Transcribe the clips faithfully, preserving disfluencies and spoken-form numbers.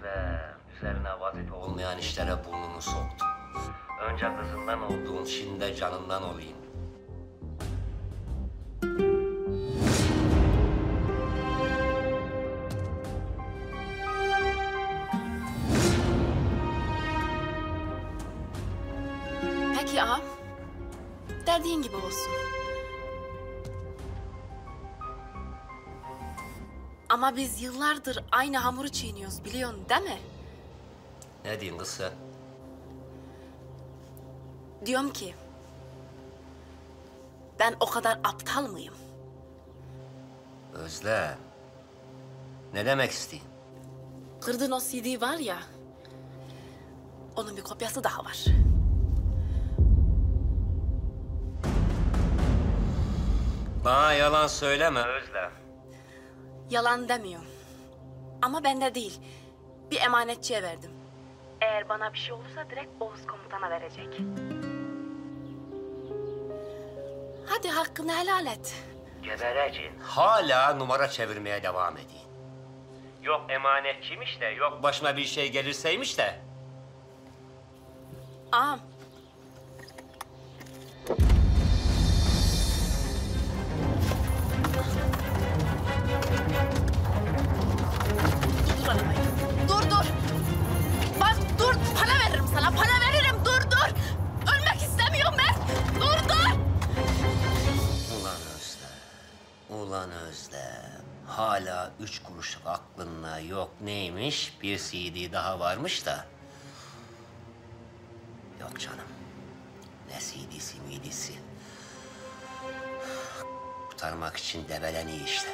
Özlem, üzerine vazife olmayan işlere burnunu soktun. Önce kızından olduğun, şimdi de canından olayım. Peki ağam, dediğin gibi olsun. Ama biz yıllardır aynı hamuru çiğniyoruz, biliyorsun değil mi? Ne diyeyim kız sen? Diyorum ki, ben o kadar aptal mıyım? Özlem, ne demek isteyeyim? Kırdığın o C D var ya, onun bir kopyası daha var. Bana yalan söyleme Özlem. Yalan demiyorum. Ama bende değil. Bir emanetçiye verdim. Eğer bana bir şey olursa direkt Oğuz komutana verecek. Hadi hakkını helal et. Geberecin. Hala numara çevirmeye devam edin. Yok emanetçiymiş de, yok başına bir şey gelirseymiş de. Ağam. Ulan Özlem, hala üç kuruşluk aklınla yok neymiş, bir C D daha varmış da. Yok canım, ne C D'si midisi. Kurtarmak için debelen iyi işte.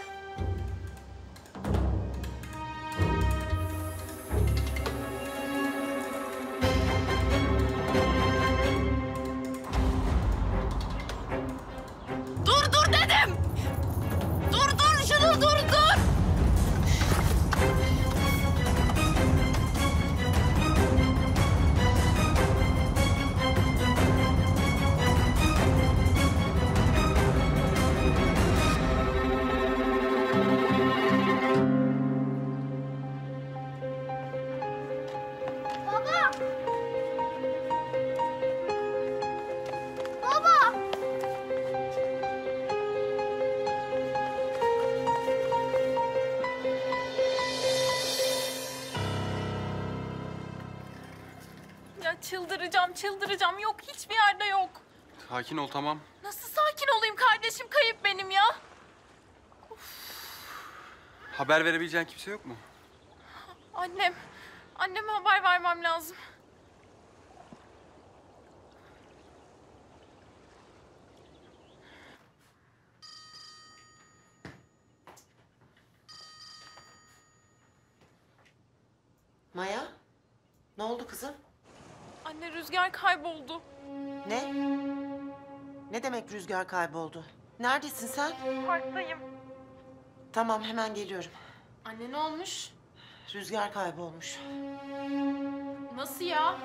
Çıldıracağım, çıldıracağım. Yok, hiçbir yerde yok. Sakin ol, tamam. Nasıl sakin olayım? Kardeşim kayıp benim ya. Of. Haber verebileceğin kimse yok mu? Annem. Anneme haber vermem lazım. Maya, ne oldu kızım? Anne, Rüzgar kayboldu. Ne? Ne demek Rüzgar kayboldu? Neredesin sen? Parktayım. Tamam, hemen geliyorum. Anne, ne olmuş? Rüzgar kaybolmuş. Nasıl ya?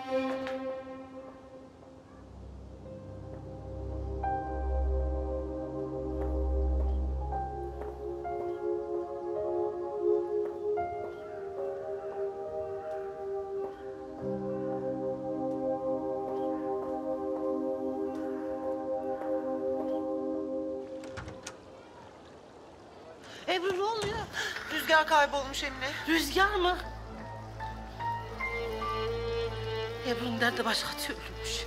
Ebru, ne oluyor? Rüzgar kaybolmuş Emine. Rüzgar mı? Ebru'nun derdi başka türlüymüş.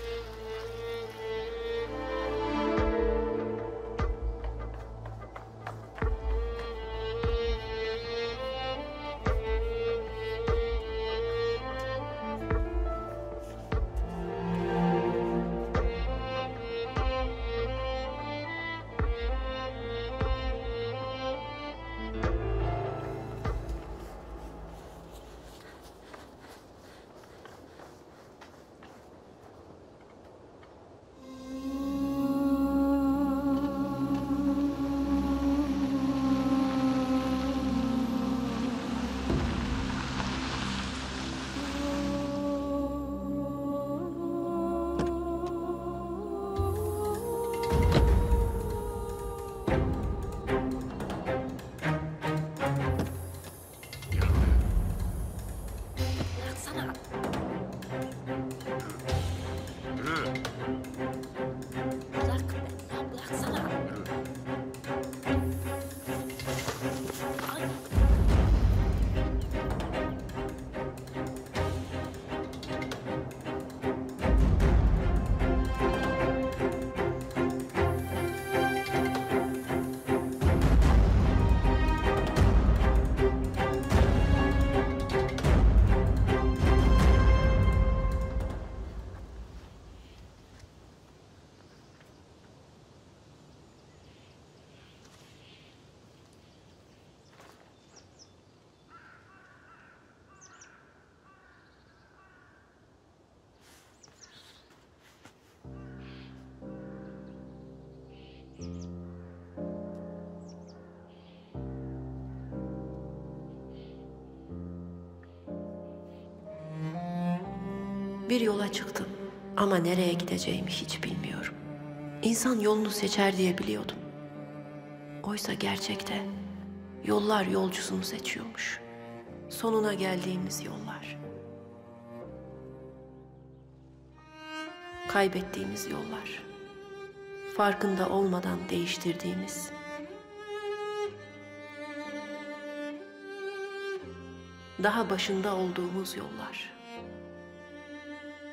Bir yola çıktım ama nereye gideceğimi hiç bilmiyorum. İnsan yolunu seçer diye biliyordum. Oysa gerçekte yollar yolcusunu seçiyormuş. Sonuna geldiğimiz yollar. Kaybettiğimiz yollar. Farkında olmadan değiştirdiğimiz. Daha başında olduğumuz yollar.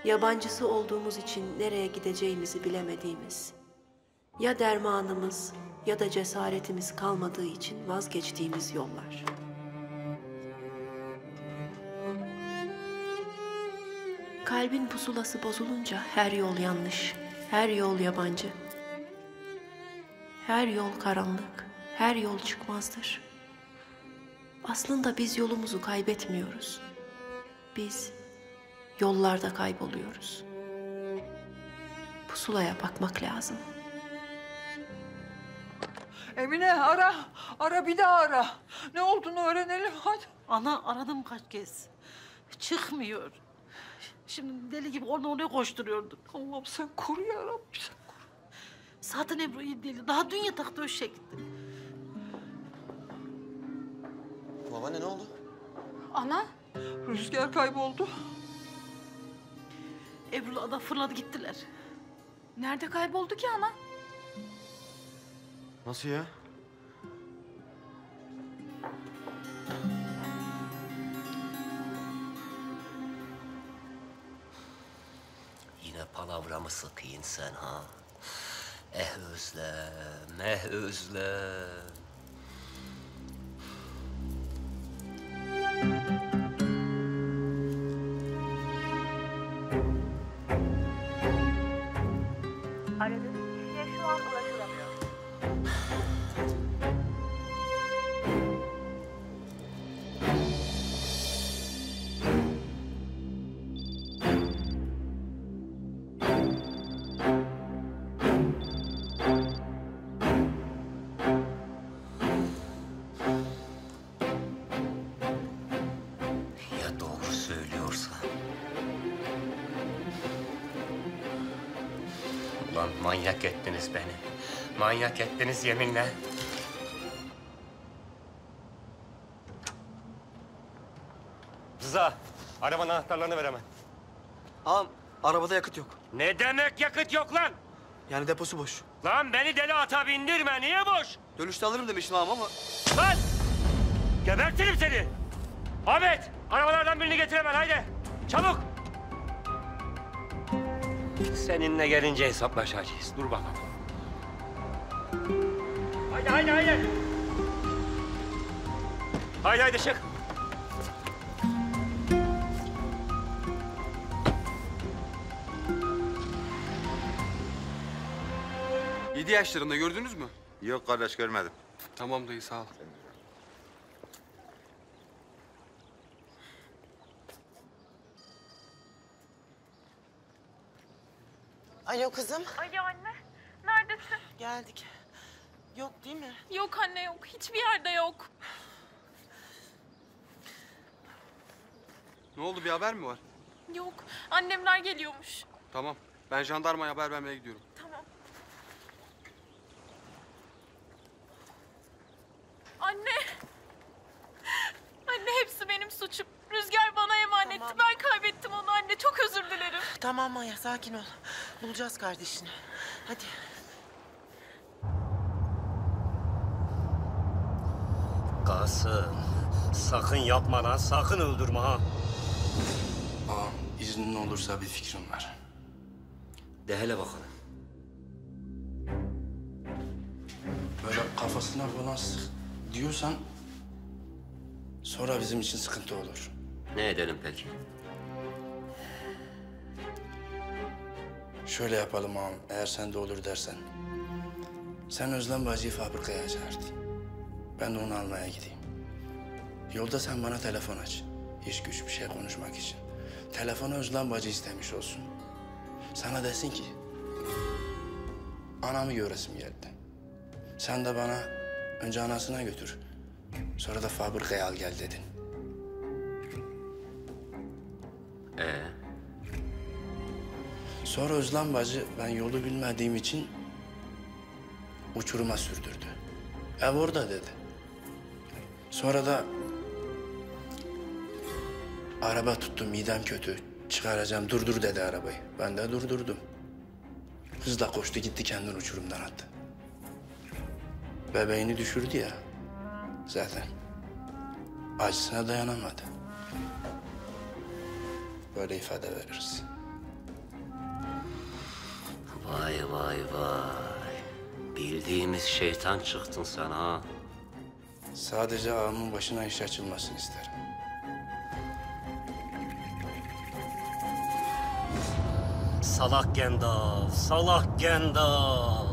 Yabancısı olduğumuz için nereye gideceğimizi bilemediğimiz. Ya dermanımız ya da cesaretimiz kalmadığı için vazgeçtiğimiz yollar. Kalbin pusulası bozulunca her yol yanlış, her yol yabancı. Her yol karanlık, her yol çıkmazdır. Aslında biz yolumuzu kaybetmiyoruz. Biz yollarda kayboluyoruz. Pusulaya bakmak lazım. Emine ara, ara bir daha ara. Ne olduğunu öğrenelim hadi. Ana aradım kaç kez. Çıkmıyor. Şimdi deli gibi onu oraya koşturuyorduk. Allah'ım sen koru ya Rabbim, sen koru. Zaten Ebru'yu deli. Daha dün yatakta öşe gitti. Babaanne ne oldu? Ana. Rüzgar kayboldu. Ebru'lu adam fırladı gittiler. Nerede kayboldu ki ana? Nasıl ya? Yine palavramı sıkayın sen ha. Eh Özlem, eh Özlem. Manyak ettiniz beni. Manyak ettiniz yeminle. Rıza, arabanın anahtarlarını ver hemen. Ağam, arabada yakıt yok. Ne demek yakıt yok lan? Yani deposu boş. Lan beni deli ata bindirme, niye boş? Dönüşte alırım demiştim ağam ama... Lan! Gebertirim seni! Ahmet, arabalardan birini getir hemen, haydi! Çabuk! Seninle gelince hesaplaşacağız. Dur bakalım. Haydi haydi haydi. Haydi haydi çık. Yedi yaşlarında gördünüz mü? Yok kardeş görmedim. Tamam dayı sağ ol. Alo kızım. Alo anne. Neredesin? Geldik. Yok değil mi? Yok anne yok. Hiçbir yerde yok. Ne oldu? Bir haber mi var? Yok. Annemler geliyormuş. Tamam. Ben jandarmaya haber vermeye gidiyorum. Tamam. Anne. Anne hepsi benim suçum. Rüzgar bana emanetti. Tamam. Ben kaybettim onu anne. Çok özür dilerim. Tamam Maya sakin ol. Bulacağız kardeşini. Hadi. Kasım. Sakın yapma lan. Sakın öldürme ha. Ağam iznin olursa bir fikrim var. De hele bakalım. Böyle kafasına falan sık diyorsan... Sonra bizim için sıkıntı olur. Ne edelim peki? Şöyle yapalım ağam, eğer sen de olur dersen. Sen Özlem bacıyı fabrikaya çağırdın. Ben de onu almaya gideyim. Yolda sen bana telefon aç. İş güç bir şey konuşmak için. Telefonu Özlem bacı istemiş olsun. Sana desin ki... Anamı göresim geldi. Sen de bana önce anasına götür. Sonra da fabrikaya al gel dedin. Ee? Sonra Özlem bacı ben yolu bilmediğim için uçuruma sürdürdü. Ev orada dedi. Sonra da araba tuttu, midem kötü. Çıkaracağım, durdur dedi arabayı. Ben de durdurdum. Hızla koştu gitti, kendini uçurumdan attı. Bebeğini düşürdü ya zaten. Acısına dayanamadı. Böyle ifade veririz. Vay vay vay. Bildiğimiz şeytan çıktın sen ha. Sadece ağamın başına iş açılmasını isterim. Salak Kendal, salak Kendal.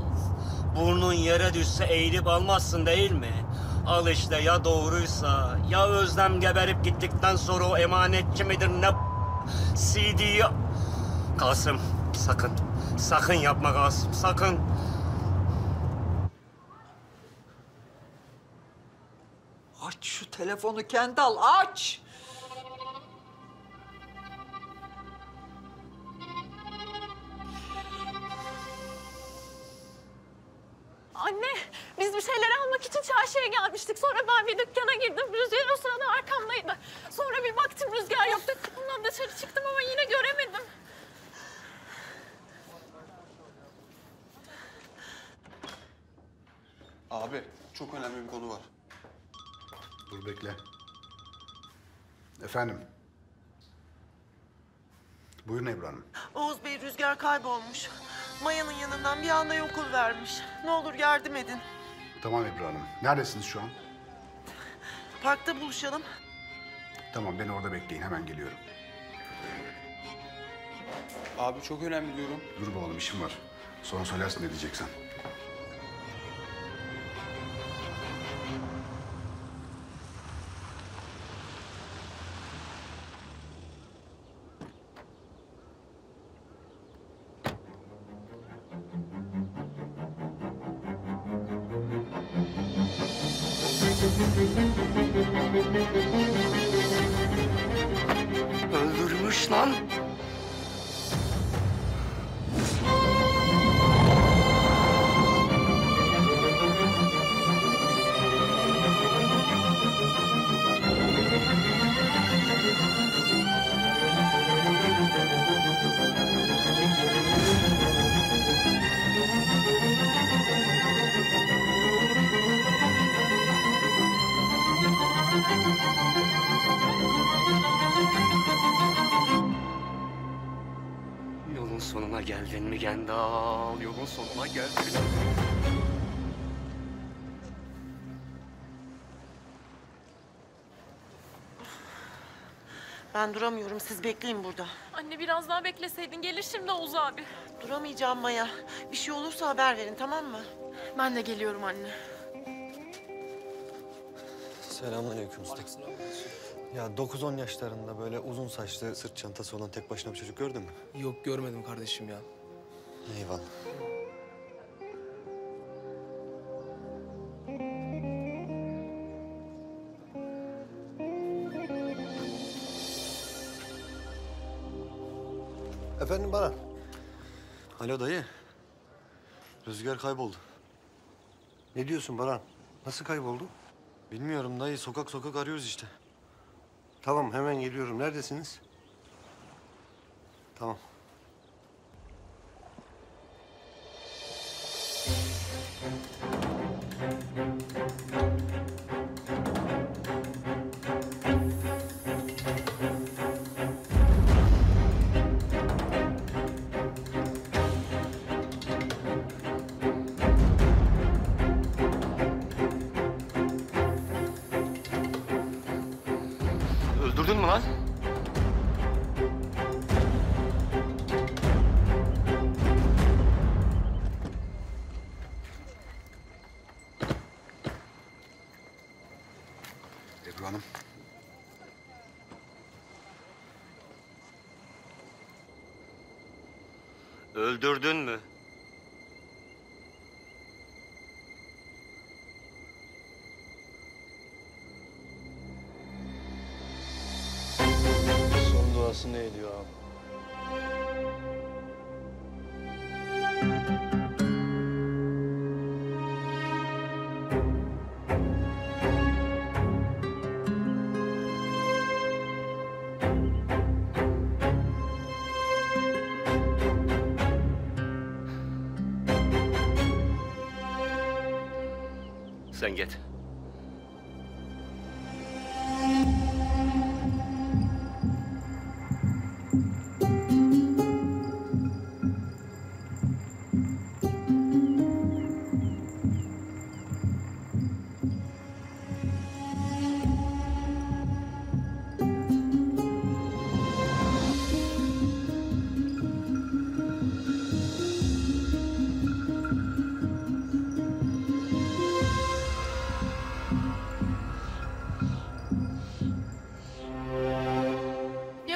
Burnun yere düşse eğilip almazsın değil mi? Al işte, ya doğruysa, ya Özlem geberip gittikten sonra o emanetçi midir ne C D'yi... Kasım, sakın, sakın yapma Kasım, sakın. Aç şu telefonu Kendal, aç! Anne, biz bir şeyler almak için çarşıya gelmiştik. Sonra ben bir dükkana girdim. Rüzgar o sırada arkamdaydı. Sonra bir baktım Rüzgar yoktu. Ondan dışarı çıktım ama yine göremedim. Abi, çok önemli bir konu var. Dur bekle. Efendim? Buyurun Ebru Hanım. Oğuz Bey, Rüzgar kaybolmuş. Maya'nın yanından bir anda yok oluvermiş. Ne olur yardım edin. Tamam Ebru Hanım. Neredesiniz şu an? Parkta buluşalım. Tamam, beni orada bekleyin. Hemen geliyorum. Abi çok önemli diyorum. Dur be oğlum, işim var. Sonra söylersin ne diyeceksen. Öldürmüş lan. Geldin mi Kendal? Yolun sonuna geldin. Ben duramıyorum. Siz bekleyin burada. Anne biraz daha bekleseydin. Gelir şimdi Oğuz abi. Duramayacağım Maya. Bir şey olursa haber verin, tamam mı? Ben de geliyorum anne. Selamünaleyküm usta. Ya dokuz on yaşlarında böyle uzun saçlı, sırt çantası olan tek başına bir çocuk gördün mü? Yok, görmedim kardeşim ya. Eyvallah. Efendim Baran. Alo dayı. Rüzgar kayboldu. Ne diyorsun Baran? Nasıl kayboldu? Bilmiyorum dayı. Sokak sokak arıyoruz işte. Tamam, hemen geliyorum. Neredesiniz? Tamam. Öldürdün mü lan? Ebru Hanım. Öldürdün mü? Son duası neydi ya? Sen git.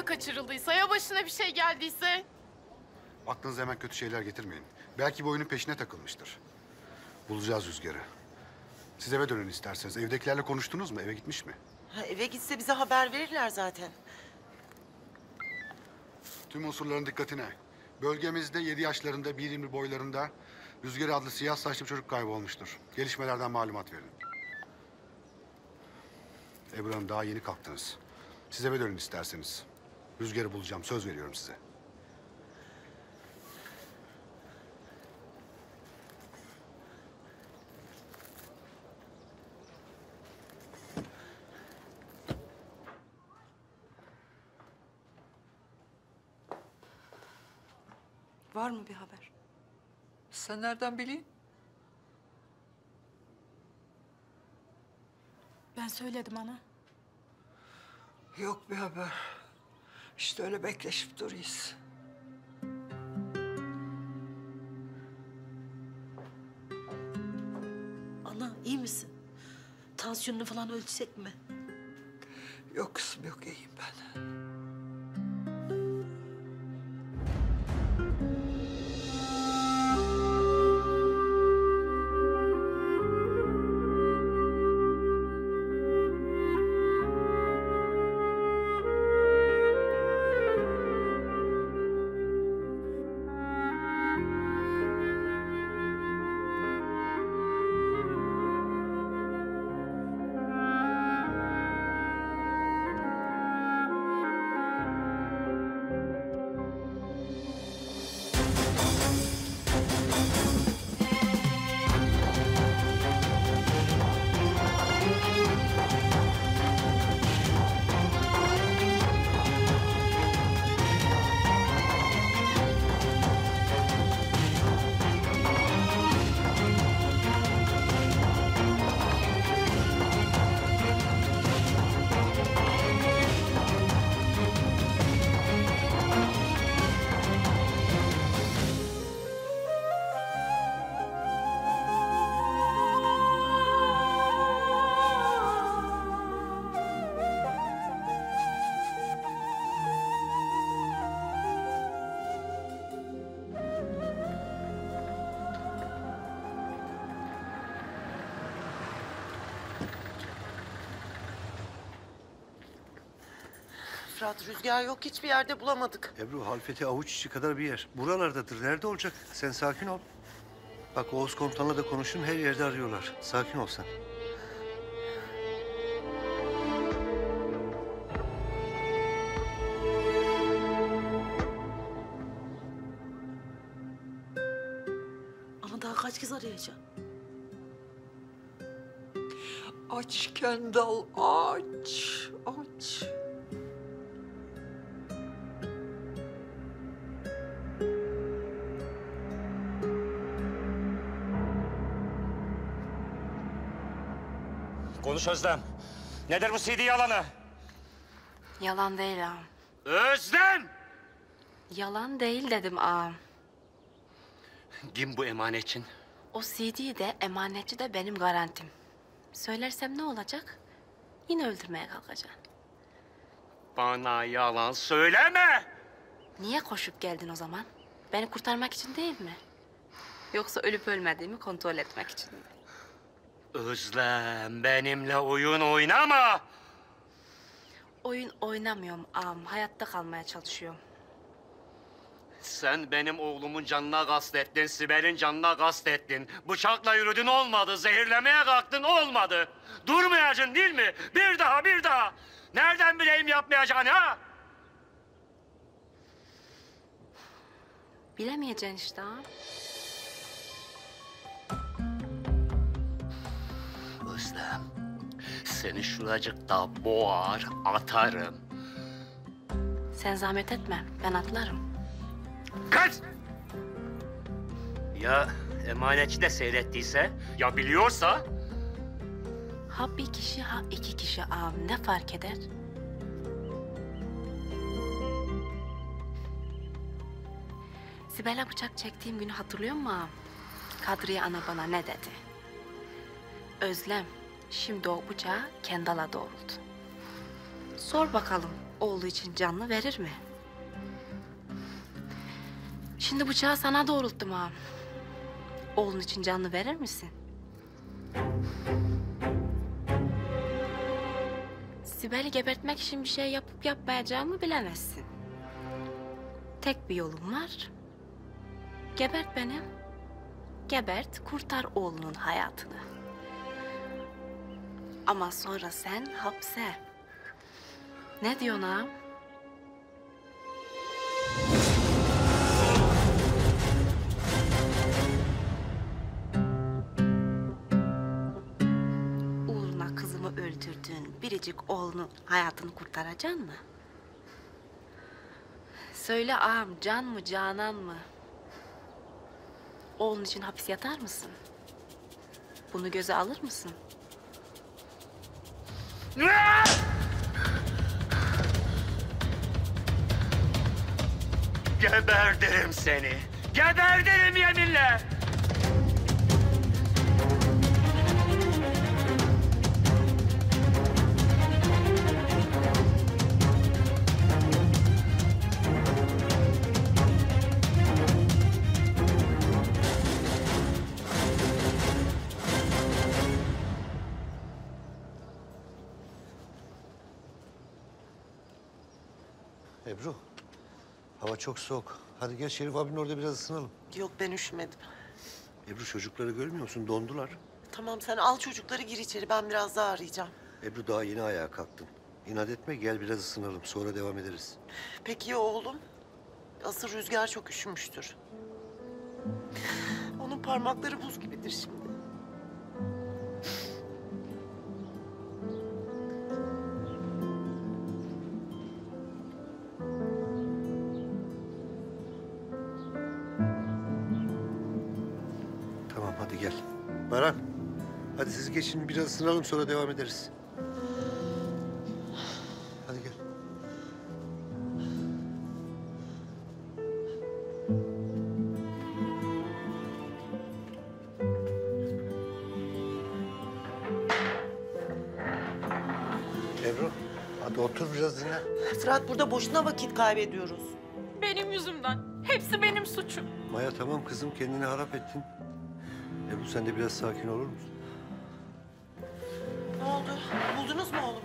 Kaçırıldıysa, ya başına bir şey geldiyse? Aklınıza hemen kötü şeyler getirmeyin. Belki bu oyunun peşine takılmıştır. Bulacağız Rüzgar'ı. Siz eve dönün isterseniz. Evdekilerle konuştunuz mu? Eve gitmiş mi? Ha, eve gitse bize haber verirler zaten. Tüm unsurların dikkatine. Bölgemizde yedi yaşlarında, bir yirmi boylarında Rüzgar adlı siyah saçlı bir çocuk kaybolmuştur. Gelişmelerden malumat verin. Ebru Hanım, daha yeni kalktınız. Siz eve dönün isterseniz. Rüzgar'ı bulacağım. Söz veriyorum size. Var mı bir haber? Sen nereden bileyim? Ben söyledim ana. Yok bir haber. İşte öyle bekleşip duruyoruz. Ana, iyi misin? Tansiyonunu falan ölçsek mi? Yok kızım, yok, iyiyim ben. Rüzgar yok, hiçbir yerde bulamadık. Ebru, Halfeti avuç içi kadar bir yer. Buralardadır, nerede olacak? Sen sakin ol. Bak, Oğuz komutanla da konuşun, her yerde arıyorlar. Sakin ol sen. Ama daha kaç kez arayacağım? Aç Kendal, aç, aç. Konuş Özlem. Nedir bu C D yalanı? Yalan değil ağam. Özlem! Yalan değil dedim ağam. Kim bu emanetçin? O C D de emanetçi de benim garantim. Söylersem ne olacak? Yine öldürmeye kalkacaksın. Bana yalan söyleme! Niye koşup geldin o zaman? Beni kurtarmak için değil mi? Yoksa ölüp ölmediğimi kontrol etmek için mi? Özlem, benimle oyun oynama! Oyun oynamıyorum ağam, hayatta kalmaya çalışıyorum. Sen benim oğlumun canına kastettin, Sibel'in canına kastettin. Bıçakla yürüdün, olmadı, zehirlemeye kalktın, olmadı. Durmayacaksın değil mi? Bir daha, bir daha! Nereden bileyim yapmayacağını ha? Bilemeyeceksin işte ağam. Özlem. Seni şuracıkta boğar atarım. Sen zahmet etme, ben atlarım. Kaç! Ya emanetçi de seyrettiyse, ya biliyorsa? Ha bir kişi, ha iki kişi ağam, ne fark eder? Sibel'e bıçak çektiğim günü hatırlıyor musun ağam? Kadriye ana bana ne dedi? Özlem, şimdi o bıçağı Kendal'a doğruldu. Sor bakalım, oğlu için canlı verir mi? Şimdi bıçağı sana doğrulttum ağam. Oğlun için canlı verir misin? Sibel'i gebertmek için bir şey yapıp yapmayacağımı bilemezsin. Tek bir yolum var. Gebert beni. Gebert, kurtar oğlunun hayatını. Ama sonra sen hapse. Ne diyorsun ağam? Uğruna kızımı öldürdüğün biricik oğlunun hayatını kurtaracaksın mı? Söyle ağam, can mı canan mı? Oğlun için hapis yatar mısın? Bunu göze alır mısın? Geberdirim seni. Geberdirim yeminle. Ebru, hava çok soğuk. Hadi gel Şerif abinin orada biraz ısınalım. Yok, ben üşümedim. Ebru, çocukları görmüyor musun? Dondular. Tamam, sen al çocukları gir içeri. Ben biraz daha arayacağım. Ebru, daha yeni ayağa kalktın. İnat etme, gel biraz ısınalım. Sonra devam ederiz. Peki ya oğlum? Asıl Rüzgar çok üşümüştür. Onun parmakları buz gibidir şimdi. Baran, hadi siz geçin, biraz ısınalım, sonra devam ederiz. Hadi gel. Ebru, hadi otur biraz dinle. Fırat, burada boşuna vakit kaybediyoruz. Benim yüzümden. Hepsi benim suçum. Maya, tamam kızım, kendini harap ettin. Ebru, sen de biraz sakin olur musun? Ne oldu? Buldunuz mu oğlumu?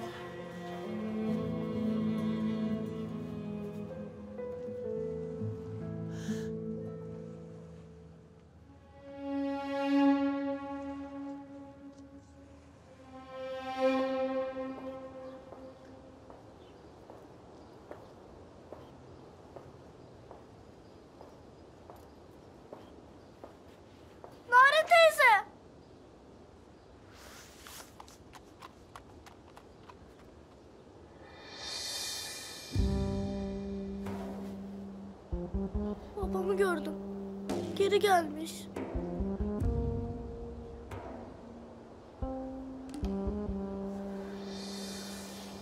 Babamı gördüm. Geri gelmiş.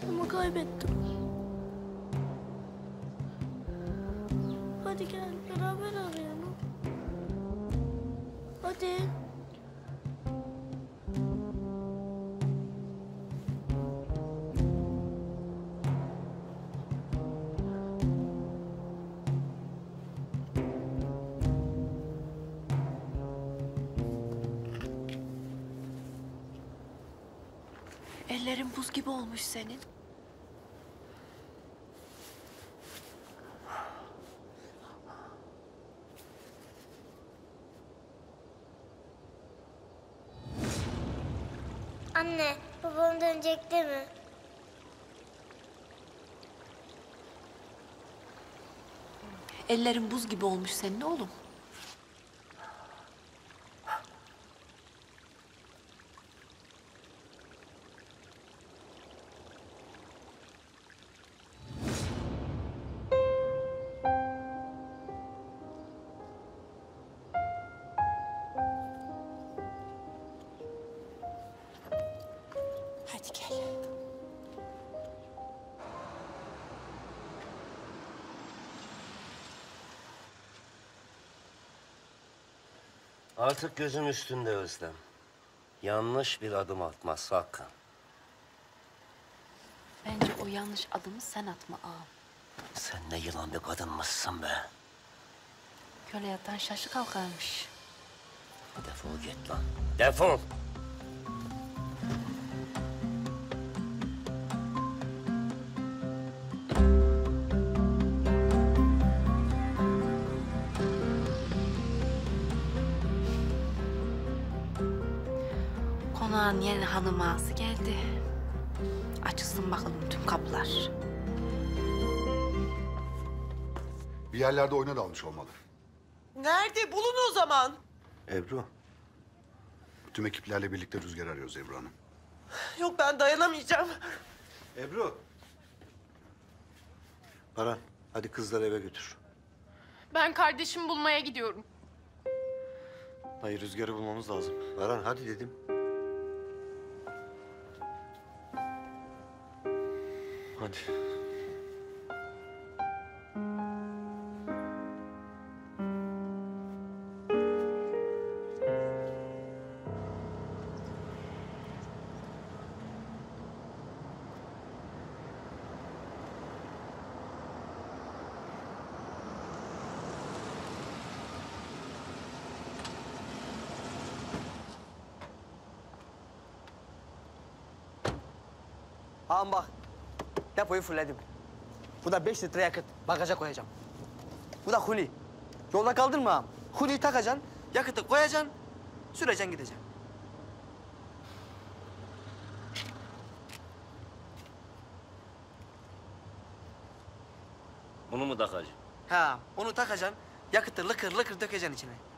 Ama kaybettim. Hadi gel, beraber arayalım. Hadi. Ellerin buz gibi olmuş senin. Anne, babam dönecek değil mi? Ellerin buz gibi olmuş senin oğlum. Artık gözüm üstünde Özlem. Yanlış bir adım atmaz Hakkı. Bence o yanlış adımı sen atma ağam. Sen ne yılan bir kadın mısın be? Köle yatan şaşı kalkarmış. Defol git lan. Defol! Konağın yeni hanım ağası geldi. Açılsın bakalım tüm kaplar. Bir yerlerde oyuna dalmış olmalı. Nerede? Bulun o zaman. Ebru. Tüm ekiplerle birlikte Rüzgar'ı arıyoruz Ebru Hanım. Yok, ben dayanamayacağım. Ebru. Baran, hadi kızları eve götür. Ben kardeşimi bulmaya gidiyorum. Hayır, Rüzgar'ı bulmamız lazım. Baran, hadi dedim. Hadi. Ağam bak, depoyu fulledim. Bu da beş litre yakıt, bagaja koyacağım. Bu da huni. Yolda kaldırma ağam. Huniyi takacaksın, yakıtı koyacaksın, süreceksin gideceksin. Bunu mu takacağım? Ha, onu takacaksın, yakıtı lıkır lıkır dökeceksin içine.